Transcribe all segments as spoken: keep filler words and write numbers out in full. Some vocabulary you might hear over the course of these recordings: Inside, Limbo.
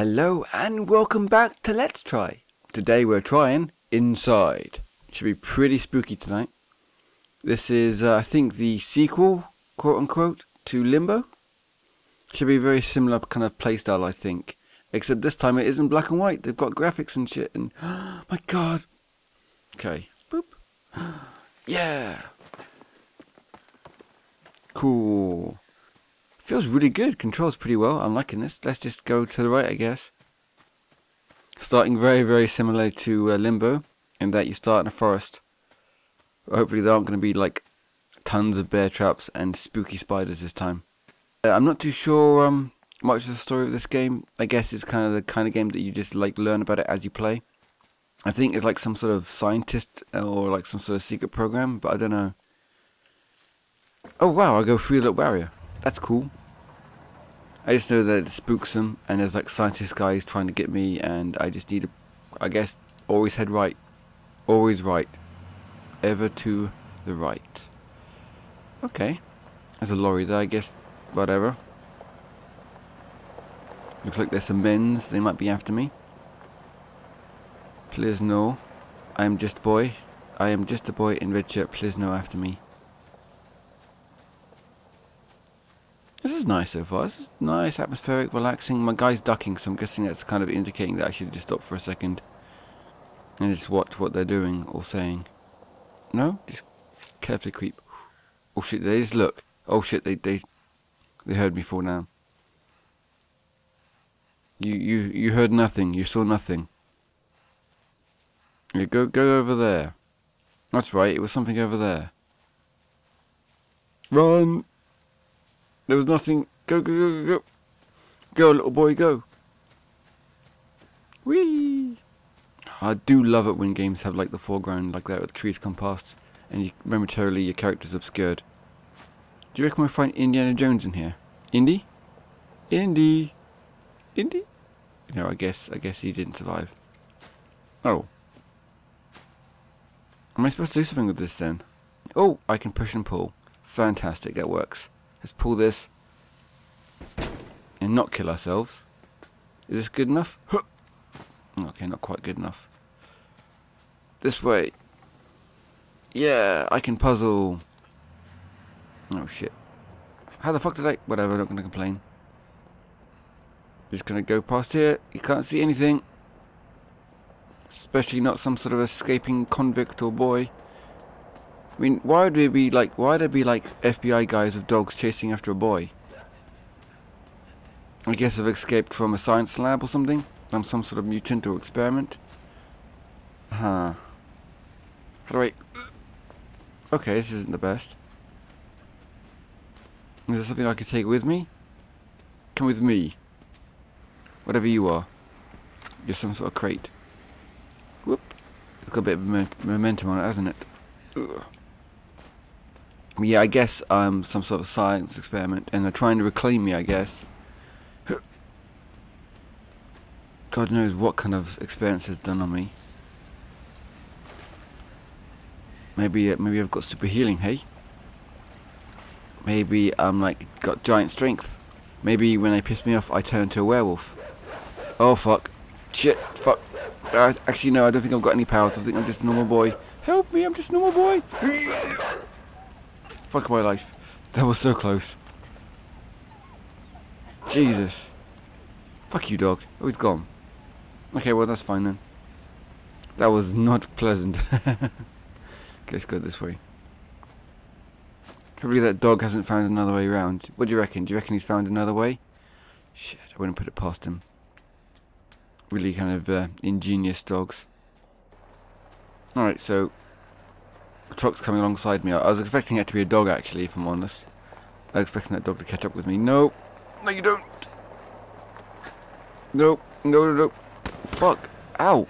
Hello and welcome back to Let's Try. Today we're trying Inside. Should be pretty spooky tonight. This is uh, I think the sequel, quote unquote, to Limbo. Should be a very similar kind of playstyle, I think. Except this time it isn't black and white. They've got graphics and shit and oh my god. Okay. Boop. Yeah. Cool. Feels really good. Controls pretty well. I'm liking this. Let's just go to the right, I guess. Starting very, very similar to uh, Limbo, in that you start in a forest. Hopefully there aren't going to be like tons of bear traps and spooky spiders this time. Uh, I'm not too sure um, much of the story of this game. I guess it's kind of the kind of game that you just like learn about it as you play. I think it's like some sort of scientist or like some sort of secret program, but I don't know. Oh wow! I go through that barrier. That's cool. I just know that it spooks them, and there's like scientist guys trying to get me, and I just need to, I guess, always head right. Always right. Ever to the right. Okay. There's a lorry there, I guess. Whatever. Looks like there's some men's. They might be after me. Please no. I am just a boy. I am just a boy in red shirt. Please no after me. This is nice so far. This is nice, atmospheric, relaxing. My guy's ducking, so I'm guessing that's kind of indicating that I should just stop for a second and just watch what they're doing or saying. No? Just carefully creep. Oh shit, they just look. Oh shit, they they, they heard me fall down. You, you, you heard nothing. You saw nothing. Yeah, go, go over there. That's right, it was something over there. Run! There was nothing. Go, go, go, go, go. Go, little boy, go. Whee! I do love it when games have like the foreground like that, where the trees come past, and you, momentarily your character's obscured. Do you reckon we'll find Indiana Jones in here? Indy? Indy? Indy? No, I guess, I guess he didn't survive. Oh. Am I supposed to do something with this then? Oh, I can push and pull. Fantastic, that works. Let's pull this and not kill ourselves. Is this good enough? Huh. Okay, not quite good enough. This way. Yeah, I can puzzle. Oh shit. How the fuck did I... Whatever, I'm not going to complain. Just going to go past here. You can't see anything. Especially not some sort of escaping convict or boy. I mean, why would we be like, why'd there be like F B I guys with dogs chasing after a boy? I guess they've escaped from a science lab or something. From some sort of mutant or experiment. Huh. How do I... Okay, this isn't the best. Is there something I could take with me? Come with me. Whatever you are. You're some sort of crate. Whoop. It's got a bit of momentum on it, hasn't it? Ugh. Yeah, I guess I'm um, some sort of science experiment, and they're trying to reclaim me, I guess. God knows what kind of experiments they've done on me. Maybe, uh, maybe I've got super healing, hey? Maybe I'm like, got giant strength. Maybe when they piss me off, I turn into a werewolf. Oh, fuck. Shit, fuck. Uh, actually, no, I don't think I've got any powers. I think I'm just a normal boy. Help me, I'm just a normal boy. Fuck my life. That was so close. Jesus. Fuck you, dog. Oh, he's gone. Okay, well, that's fine then. That was not pleasant. Okay, let's go this way. Probably that dog hasn't found another way around. What do you reckon? Do you reckon he's found another way? Shit, I wouldn't put it past him. Really kind of uh, ingenious dogs. Alright, so a truck's coming alongside me. I was expecting it to be a dog, actually, if I'm honest. I was expecting that dog to catch up with me. No, no, you don't. No, no, no, no. Fuck. Ow.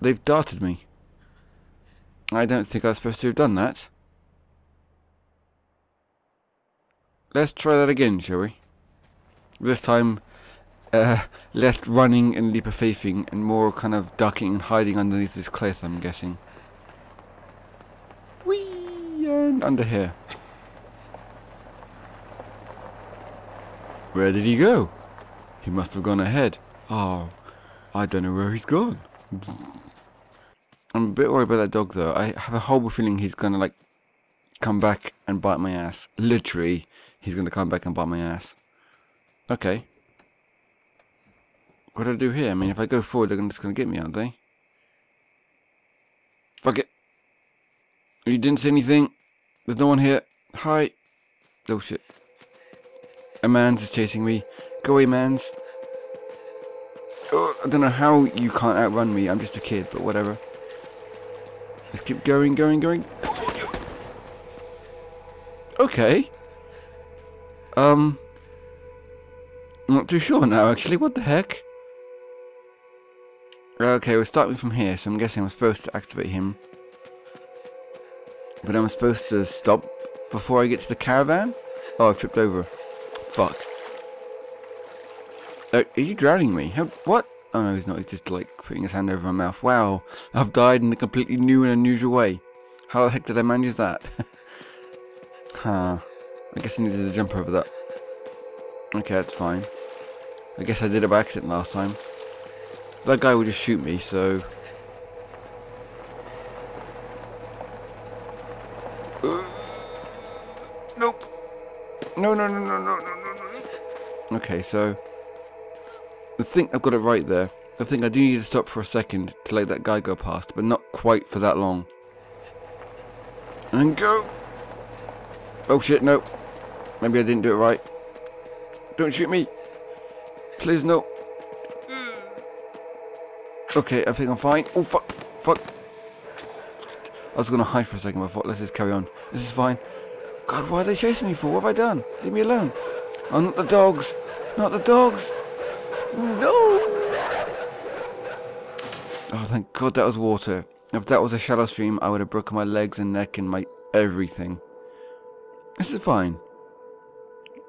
They've darted me. I don't think I was supposed to have done that. Let's try that again, shall we? This time, Uh, less running and leap of faithing and more kind of ducking and hiding underneath this cliff, I'm guessing. Whee! And under here. Where did he go? He must have gone ahead. Oh, I don't know where he's gone. I'm a bit worried about that dog though. I have a horrible feeling he's gonna like come back and bite my ass. Literally, he's gonna come back and bite my ass. Okay. What do I do here? I mean, if I go forward, they're just gonna get me, aren't they? Fuck it. You didn't see anything. There's no one here. Hi. Oh shit. A man's is chasing me. Go away, man's. Oh, I don't know how you can't outrun me. I'm just a kid, but whatever. Let's keep going, going, going. Okay. Um. I'm not too sure now, actually. What the heck? Okay, we're starting from here, so I'm guessing I'm supposed to activate him. But I'm supposed to stop before I get to the caravan? Oh, I tripped over. Fuck. Are, are you drowning me? How, what? Oh no, he's not. He's just like putting his hand over my mouth. Wow, I've died in a completely new and unusual way. How the heck did I manage that? Huh. I guess I needed to jump over that. Okay, that's fine. I guess I did it by accident last time. That guy would just shoot me, so... No, no, no, no, no, no, no, no. Okay, so I think I've got it right there. I think I do need to stop for a second to let that guy go past, but not quite for that long. And go. Oh shit, no. Maybe I didn't do it right. Don't shoot me. Please, no. Okay, I think I'm fine. Oh, fuck, fuck. I was going to hide for a second, but I thought, let's just carry on. This is fine. God, why are they chasing me for? What have I done? Leave me alone. Oh, not the dogs. Not the dogs. No. Oh, thank God that was water. If that was a shallow stream, I would have broken my legs and neck and my everything. This is fine.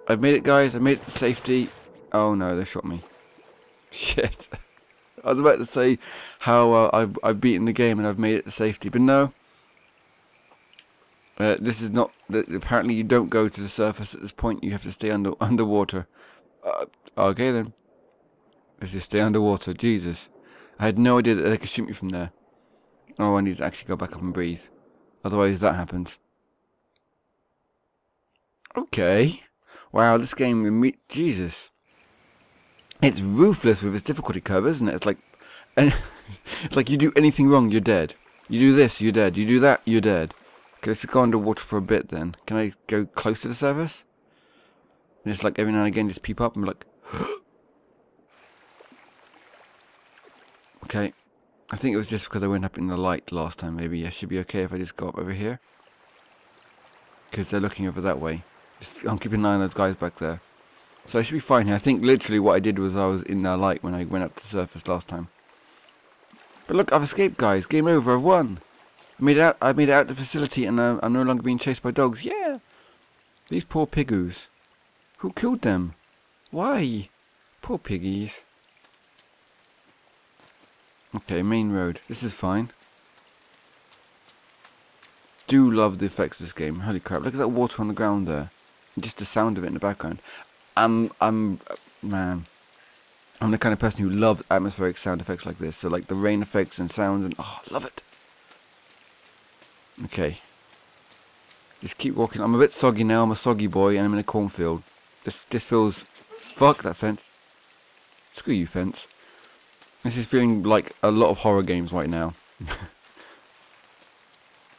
I've made it, guys. I made it to safety. Oh, no, they shot me. Shit. I was about to say how uh, I've, I've beaten the game and I've made it to safety, but no. Uh, this is not. The, apparently, you don't go to the surface at this point. You have to stay under underwater. Uh, okay then. Let's just stay underwater. Jesus, I had no idea that they could shoot me from there. Oh, I need to actually go back up and breathe. Otherwise, that happens. Okay. Wow, this game. Jesus. It's ruthless with its difficulty curve, isn't it? It's like, and it's like you do anything wrong, you're dead. You do this, you're dead. You do that, you're dead. Okay, let's go underwater for a bit then. Can I go close to the surface? And just like every now and again, just peep up and be like... Okay. I think it was just because I went up in the light last time, maybe. I should be okay if I just go up over here. Because they're looking over that way. Just, I'm keeping an eye on those guys back there. So I should be fine here. I think literally what I did was I was in the light when I went up to the surface last time. But look, I've escaped, guys. Game over. I've won. I made it out. I made it out the facility, and I'm, I'm no longer being chased by dogs. Yeah, these poor piggoos. Who killed them? Why? Poor piggies. Okay, main road. This is fine. Do love the effects of this game. Holy crap! Look at that water on the ground there. And just the sound of it in the background. I'm, I'm, man. I'm the kind of person who loves atmospheric sound effects like this. So like the rain effects and sounds, and oh, love it. Okay, just keep walking. I'm a bit soggy now. I'm a soggy boy, and I'm in a cornfield. This this feels... Fuck that fence. Screw you, fence. This is feeling like a lot of horror games right now.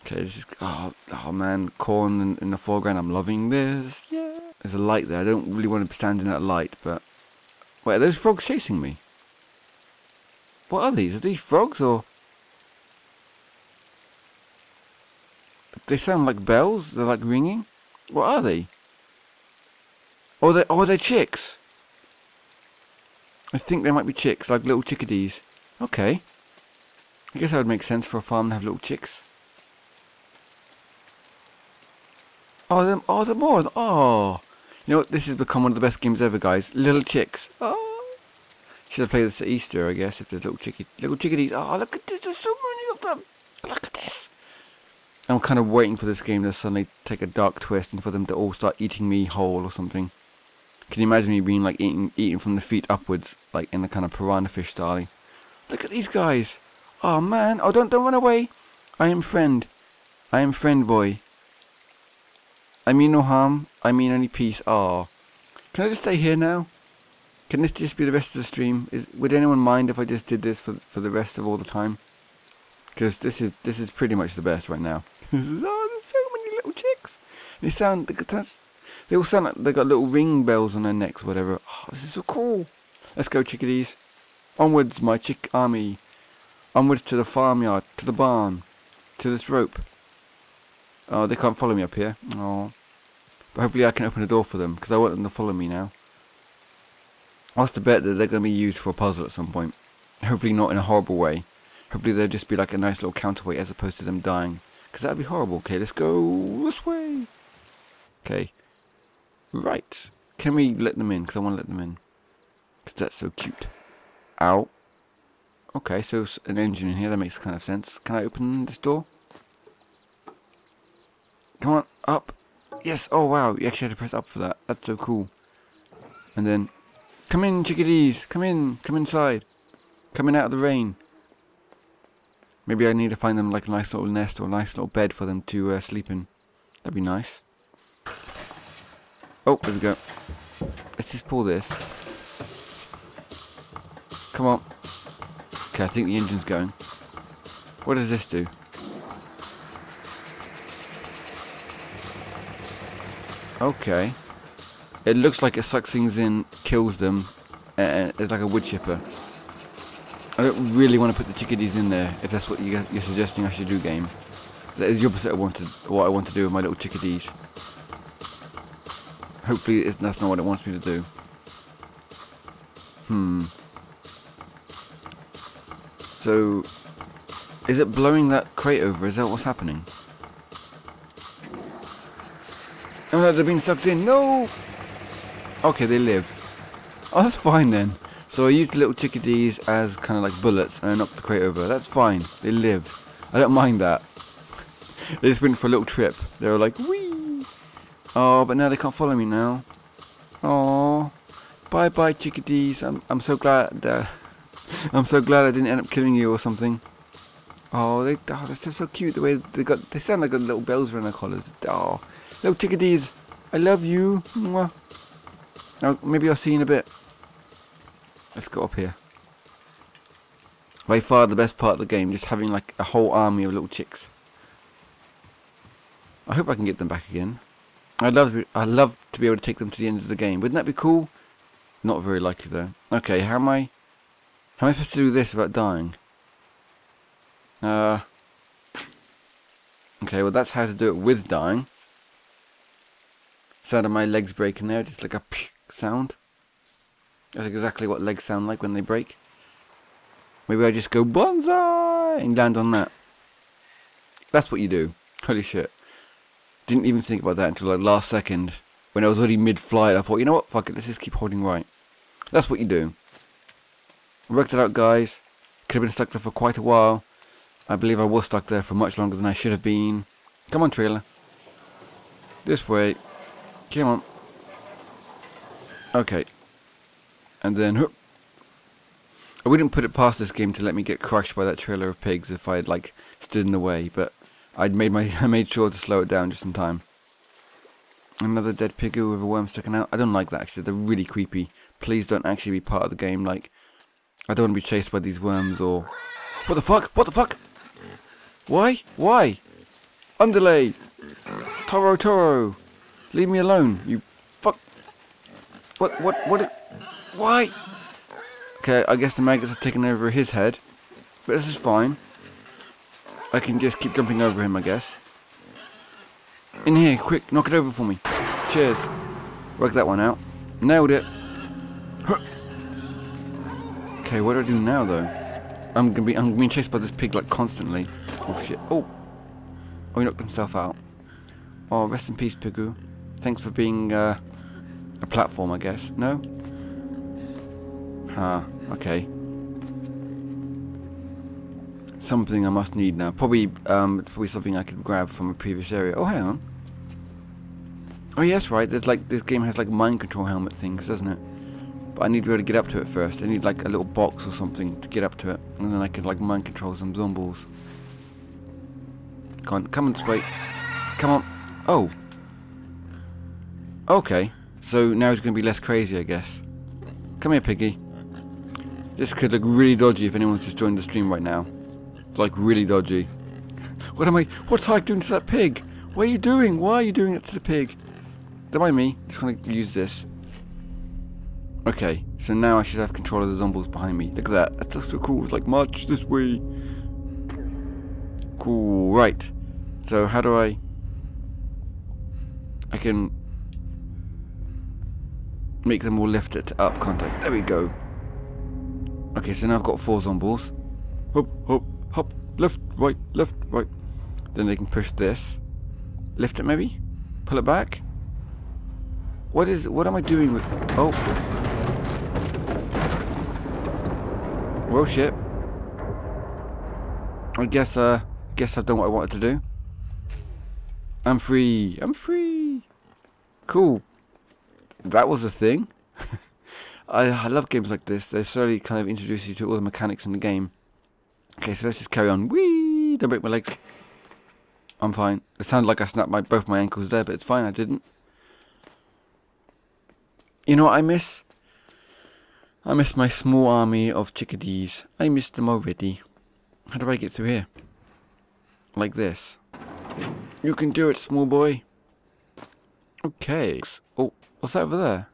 Okay, this is... Oh, oh man, corn in, in the foreground. I'm loving this. Yeah. There's a light there. I don't really want to stand in that light, but... Wait, are those frogs chasing me? What are these? Are these frogs, or... They sound like bells. They're like ringing. What are they? Oh, they oh, they're chicks. I think they might be chicks, like little chickadees. Okay. I guess that would make sense for a farm to have little chicks. Oh, them. Oh, they're more. Oh, you know what? This has become one of the best games ever, guys. Little chicks. Oh. Should I play this at Easter? I guess if there's little chicky, little chickadees. Oh, look at this. There's so many of them. Look at this. I'm kind of waiting for this game to suddenly take a dark twist and for them to all start eating me whole or something. Can you imagine me being like eating, eating from the feet upwards, like in the kind of piranha fish style? Look at these guys. Oh man, oh don't don't run away. I am friend. I am friend boy. I mean no harm. I mean only peace. Oh, can I just stay here now? Can this just be the rest of the stream? Is would anyone mind if I just did this for for the rest of all the time? Because this is this is pretty much the best right now. Oh, there's so many little chicks. They sound that's. They all sound like they've got little ring bells on their necks, whatever. Oh, this is so cool. Let's go, chickadees. Onwards, my chick army. Onwards to the farmyard, to the barn, to this rope. Oh, they can't follow me up here. Oh. But hopefully I can open a door for them, because I want them to follow me now. I'll have to bet that they're going to be used for a puzzle at some point. Hopefully not in a horrible way. Hopefully they'll just be like a nice little counterweight as opposed to them dying. Because that would be horrible. Okay, let's go this way. Okay. Right, can we let them in? Because I want to let them in. Because that's so cute. Ow. Okay, so an engine in here, that makes kind of sense. Can I open this door? Come on, up. Yes, oh wow, you actually had to press up for that. That's so cool. And then, come in chickadees, come in, come inside. Come in out of the rain. Maybe I need to find them like a nice little nest or a nice little bed for them to uh, sleep in. That'd be nice. Oh, there we go. Let's just pull this. Come on. Okay, I think the engine's going. What does this do? Okay. It looks like it sucks things in, kills them, and it's like a wood chipper. I don't really want to put the chickadees in there, if that's what you're suggesting I should do, game. That is the opposite of what I want to do with my little chickadees. Hopefully it's, that's not what it wants me to do. Hmm. So, is it blowing that crate over? Is that what's happening? Oh no, they're being sucked in. No! Okay, they lived. Oh, that's fine then. So I used the little chickadees as kind of like bullets and I knocked the crate over. That's fine. They lived. I don't mind that. They just went for a little trip. They were like, wee! Oh, but now they can't follow me now. Oh, bye bye chickadees. I'm I'm so glad that I'm so glad I didn't end up killing you or something. Oh, they oh, they're so cute the way they got. They sound like little bells around their collars. Oh, little chickadees, I love you. Mwah. Oh, maybe I'll see you in a bit. Let's go up here. By far the best part of the game, just having like a whole army of little chicks. I hope I can get them back again. I'd love, to be, I'd love to be able to take them to the end of the game. Wouldn't that be cool? Not very likely though. Okay, how am I... How am I supposed to do this without dying? Uh... Okay, well that's how to do it with dying. Sound of my legs breaking there, just like a psh sound. That's exactly what legs sound like when they break. Maybe I just go bonsai and land on that. That's what you do. Holy shit. Didn't even think about that until like last second when I was already mid-flight. I thought, you know what, fuck it, let's just keep holding right. That's what you do. I worked it out, guys. Could have been stuck there for quite a while. I believe I was stuck there for much longer than I should have been. Come on, trailer. This way. Come on. Okay. And then, whoop. I wouldn't put it past this game to let me get crushed by that trailer of pigs if I had like stood in the way, but I'd made my I made sure to slow it down just in time. Another dead piggy with a worm sticking out. I don't like that actually. They're really creepy. Please don't actually be part of the game. Like, I don't want to be chased by these worms or. What the fuck? What the fuck? Why? Why? Underlay. Toro Toro. Leave me alone. You fuck. What? What? What? Why? Okay, I guess the maggots have taken over his head, but this is fine. I can just keep jumping over him, I guess. In here, quick, knock it over for me. Cheers. Work that one out. Nailed it. Huh. Okay, what do I do now though? I'm gonna be I'm being chased by this pig like constantly. Oh shit. Oh. Oh, he knocked himself out. Oh, rest in peace, Pigu. Thanks for being uh, a platform, I guess. No? Huh, okay. Something I must need now. Probably, um, probably something I could grab from a previous area. Oh, hang on. Oh yeah, that's right. There's like this game has like mind control helmet things, doesn't it? But I need to be able to get up to it first. I need like a little box or something to get up to it, and then I can like mind control some zombies. Come on, come on, wait. Come on. Oh. Okay. So now it's going to be less crazy, I guess. Come here, piggy. This could look really dodgy if anyone's just joined the stream right now. Like really dodgy. What am I? What's Ike doing to that pig? What are you doing? Why are you doing it to the pig? Don't mind me. Just going to use this. Okay, so now I should have control of the zombies behind me. Look at that. That's so cool. It's like march this way. Cool. Right. So how do I? I can make them all lift it up, can't I? There we go. Okay, so now I've got four zombies. Hop, hop, hop. Left, right, left, right. Then they can push this. Lift it maybe? Pull it back? What is, what am I doing with, oh. Well shit. I guess, uh, guess I've done what I wanted to do. I'm free, I'm free. Cool. That was a thing. I, I love games like this. They slowly kind of introduce you to all the mechanics in the game. Okay, so let's just carry on. Whee! Don't break my legs. I'm fine. It sounded like I snapped my, both my ankles there, but it's fine. I didn't. You know what I miss? I miss my small army of chickadees. I miss them already. How do I get through here? Like this. You can do it, small boy. Okay. Oh, what's that over there?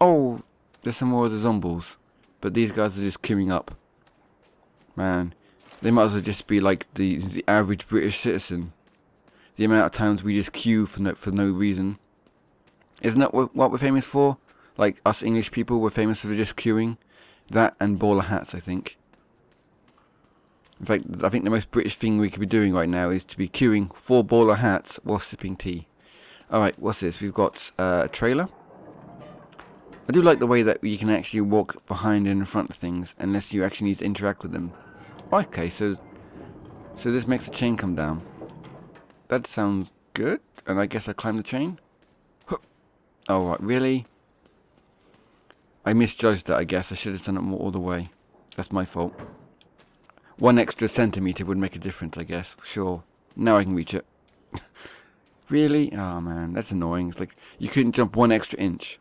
Oh, there's some more of the zombies. But these guys are just queuing up. Man, they might as well just be like the the average British citizen. The amount of times we just queue for no, for no reason. Isn't that what we're famous for? Like, us English people, we're famous for just queuing. That and bowler hats, I think. In fact, I think the most British thing we could be doing right now is to be queuing for bowler hats while sipping tea. Alright, what's this? We've got uh, a trailer. I do like the way that you can actually walk behind and in front of things, unless you actually need to interact with them. Okay, so so this makes the chain come down. That sounds good, and I guess I climb the chain? Huh. Oh, right, really? I misjudged that, I guess. I should have done it more all the way. That's my fault. One extra centimetre would make a difference, I guess. Sure. Now I can reach it. Really? Oh, man. That's annoying. It's like, you couldn't jump one extra inch.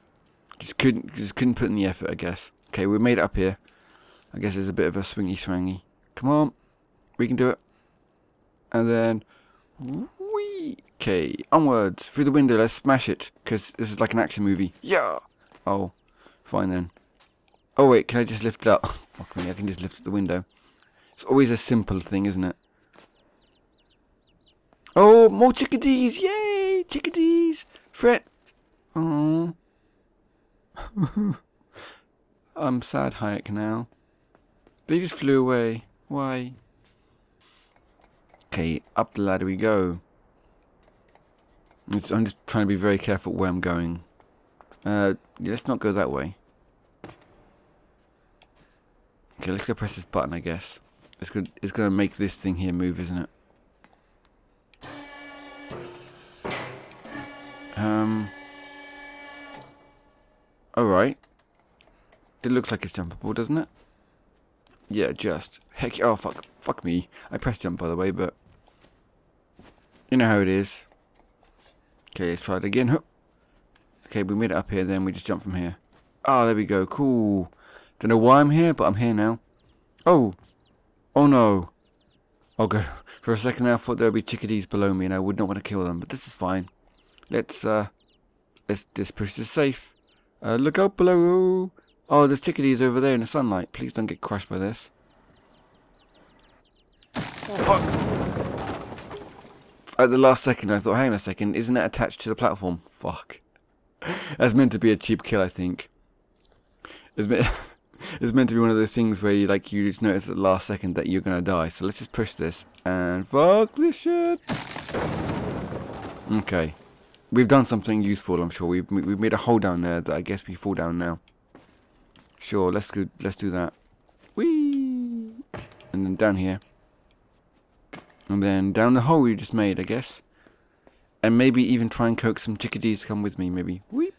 Just couldn't, just couldn't put in the effort, I guess. Okay, we made it up here. I guess it's a bit of a swingy-swangy. Come on. We can do it. And then... Whee! Okay, onwards. Through the window. Let's smash it. Because this is like an action movie. Yeah! Oh. Fine then. Oh wait, can I just lift it up? Fuck me, I can just lift up the window. It's always a simple thing, isn't it? Oh, more chickadees! Yay! Chickadees! Fret! Oh. I'm sad, Hayek, now. They just flew away. Why? Okay, up the ladder we go. It's, I'm just trying to be very careful where I'm going. Uh, let's not go that way. Okay, let's go press this button, I guess. It's good. It's going to make this thing here move, isn't it? Um. Alright. It looks like it's jumpable, doesn't it? Yeah, just. Heck, oh, fuck. Fuck me. I pressed jump, by the way, but... You know how it is. Okay, let's try it again. Hup. Okay, we made it up here, then we just jump from here. Ah, oh, there we go. Cool. Don't know why I'm here, but I'm here now. Oh. Oh, no. Oh, good. For a second, I thought there would be chickadees below me, and I would not want to kill them, but this is fine. Let's, uh, let's just push this safe. Uh, look out below. Oh, there's chickadees over there in the sunlight. Please don't get crushed by this. Fuck. At the last second, I thought, hang on a second. Isn't that attached to the platform? Fuck. That's meant to be a cheap kill, I think. It's, me it's meant to be one of those things where you like you just notice at the last second that you're gonna die. So let's just push this and fuck this shit. Okay, we've done something useful, I'm sure. We've we've made a hole down there that I guess we fall down now. Sure, let's go. Let's do that. Whee! And then down here, and then down the hole we just made, I guess. and maybe even try and coax some chickadees to come with me, maybe. Whee!